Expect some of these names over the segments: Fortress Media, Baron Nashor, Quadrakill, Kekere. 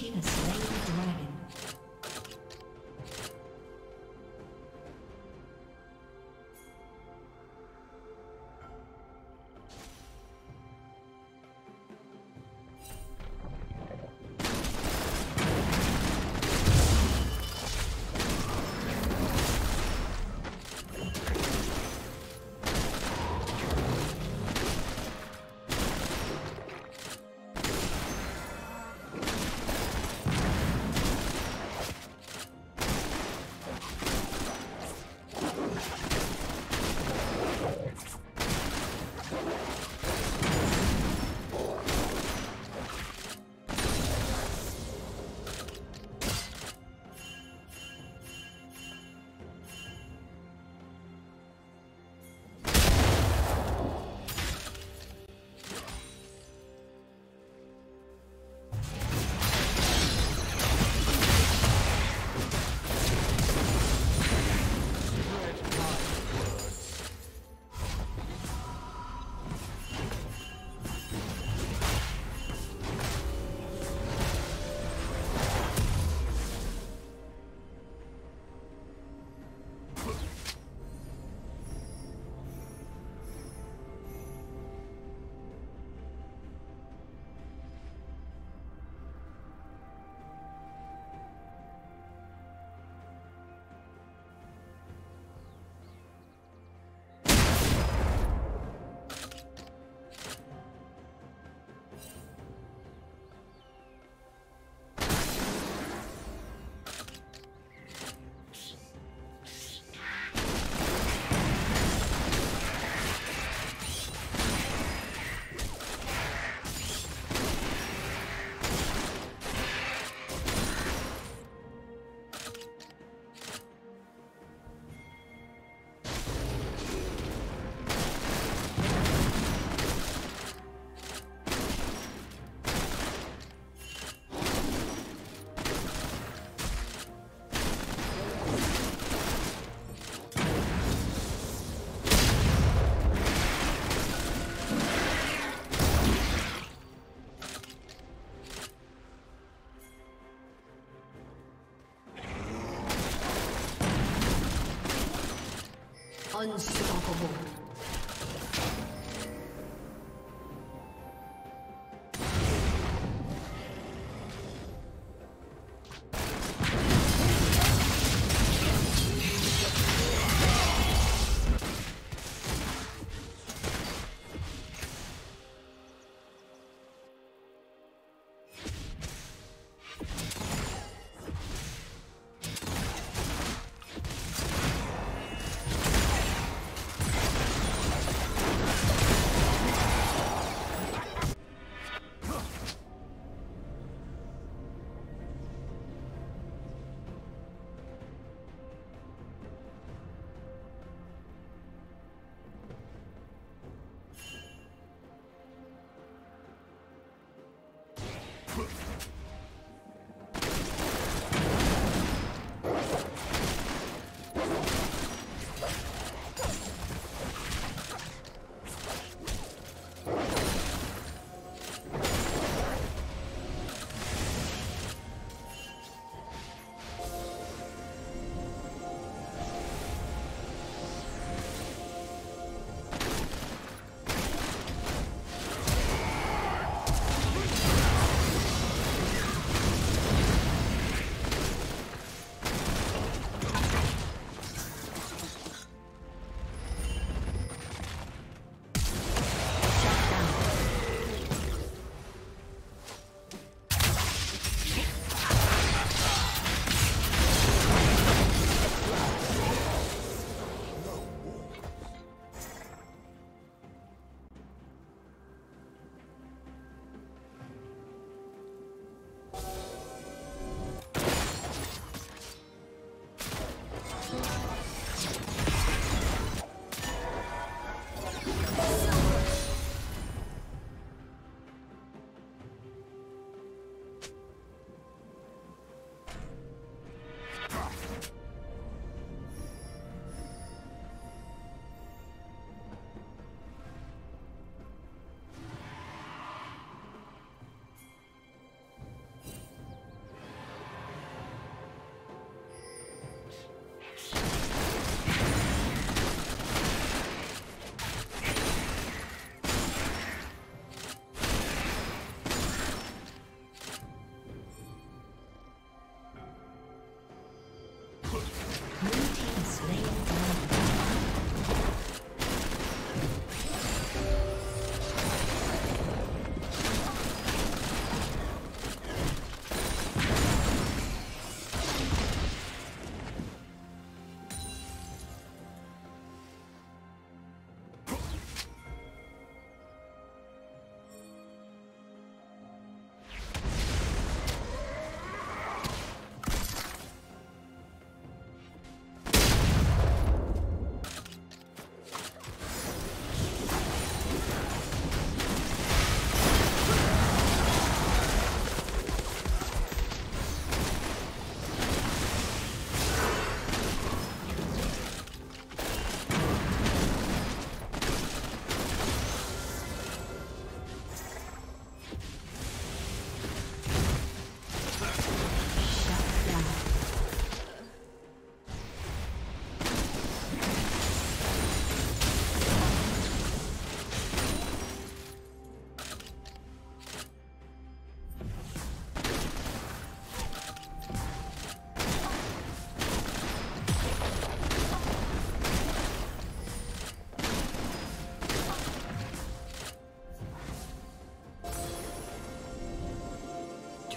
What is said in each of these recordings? team has slain the dragon. Unstoppable.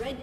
Red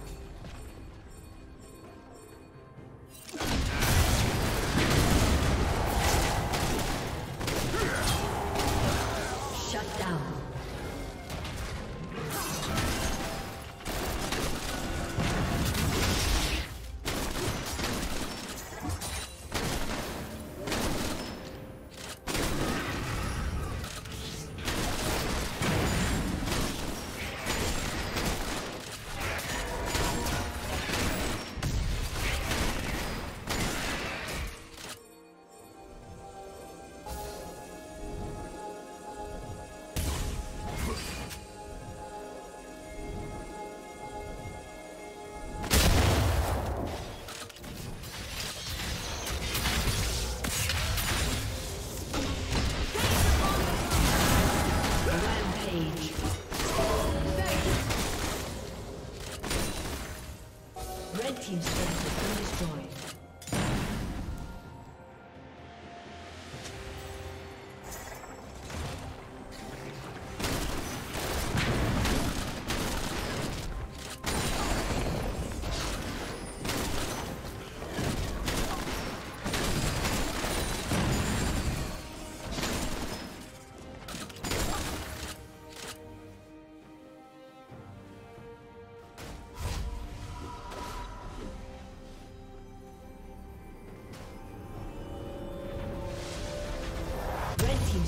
Team's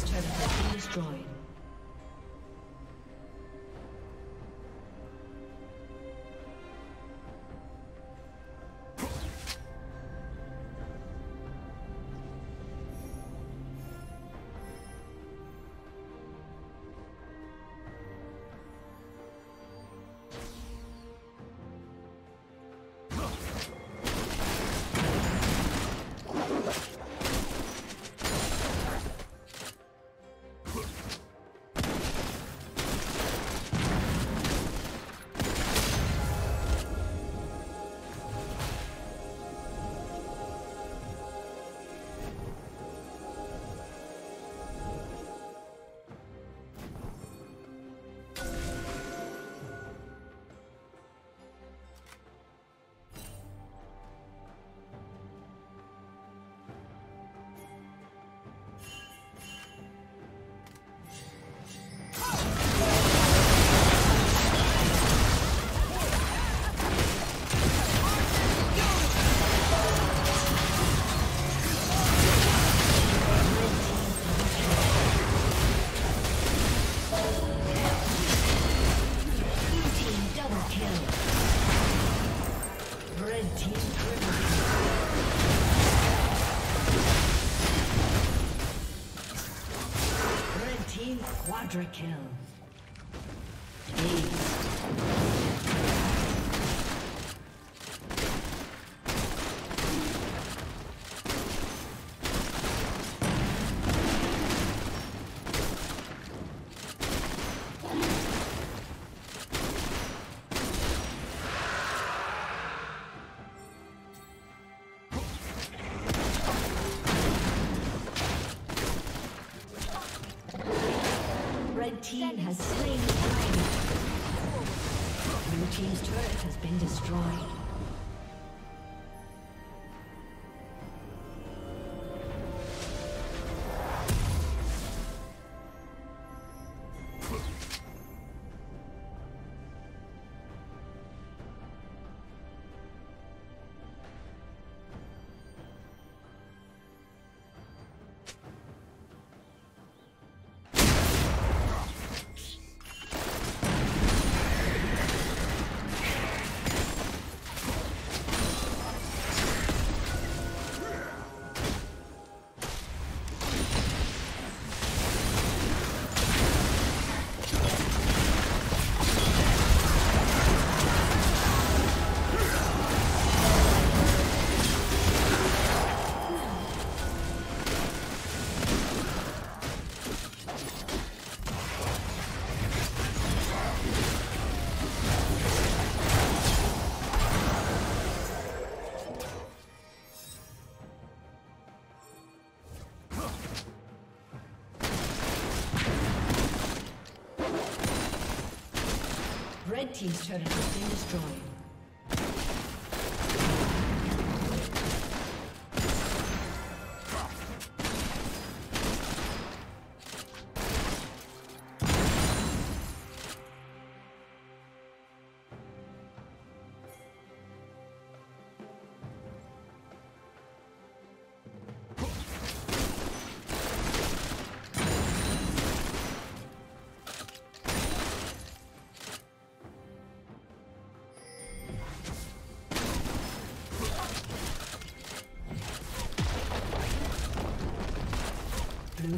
turret has been destroyed. Quadra kill. Team has slain the enemy. Blue team's turret has been destroyed. Red team's turret has been destroyed. Blue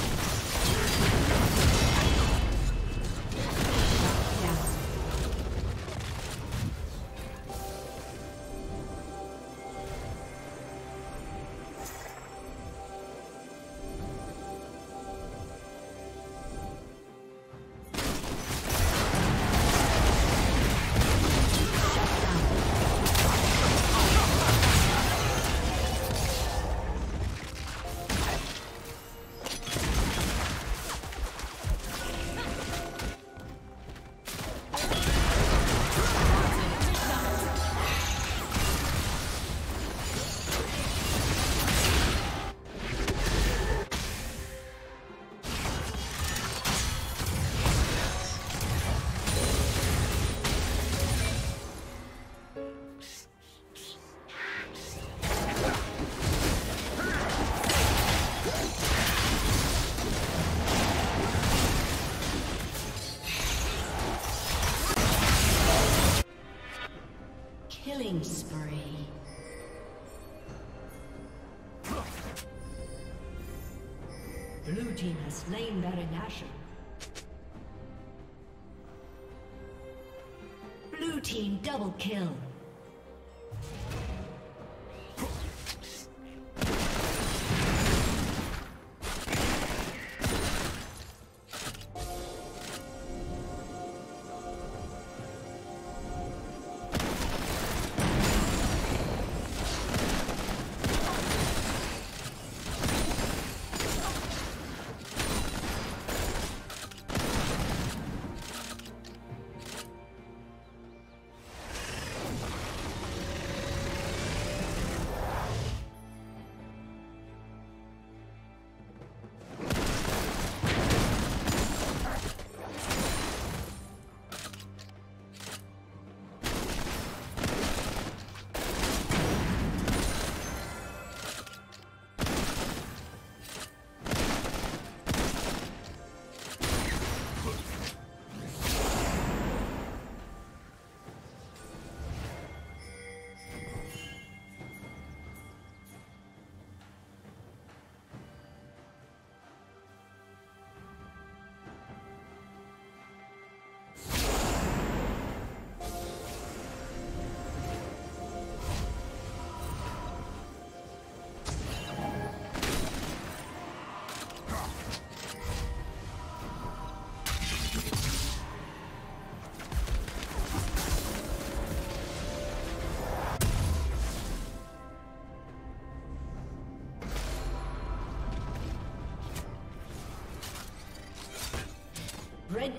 destroyed. Blue team has slain Baron Nashor. Blue team double kill. Red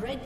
Red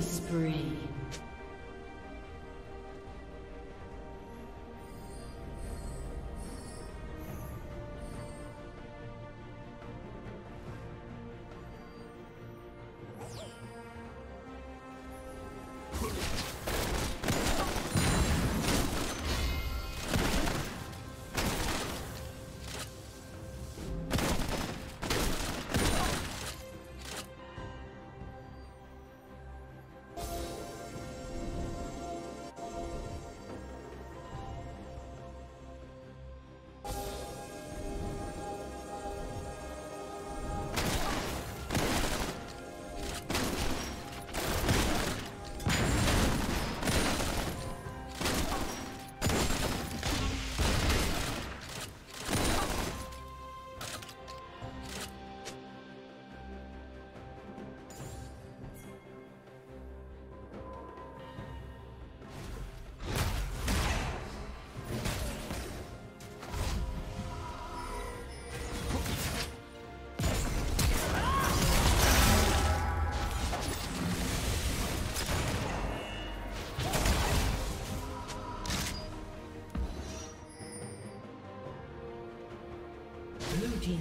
Spree.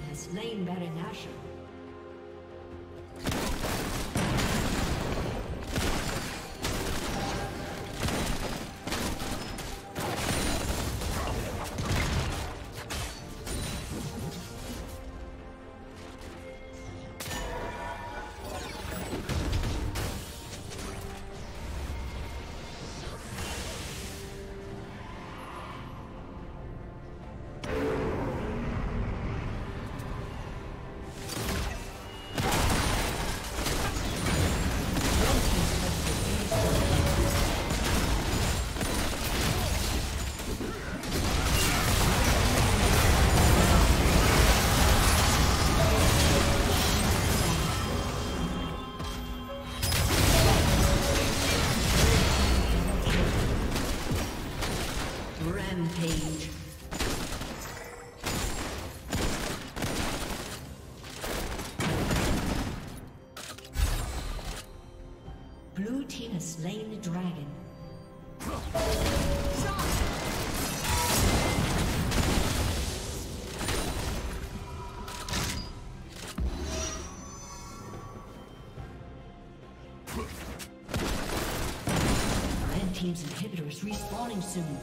Has slain Baron Nashor. Blue team has slain the dragon. Red team's inhibitor is respawning soon.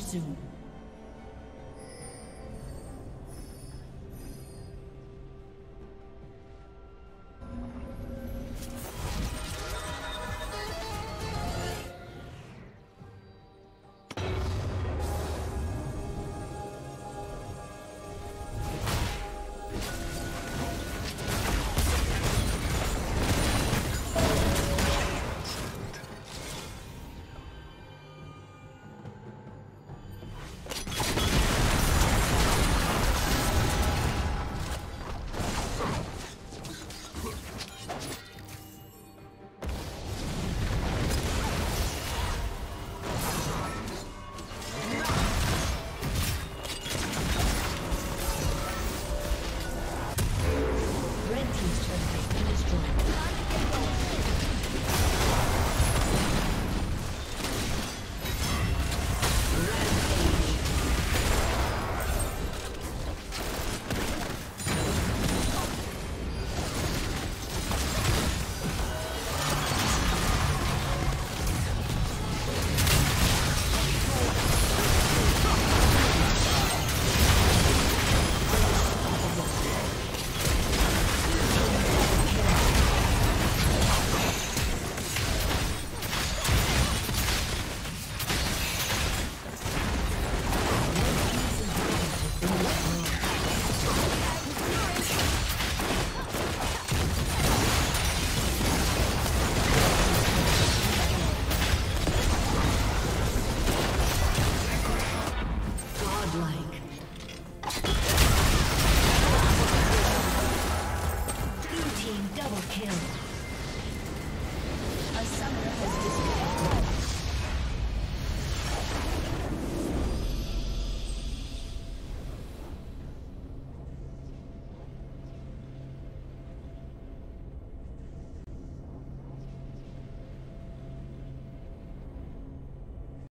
Soon.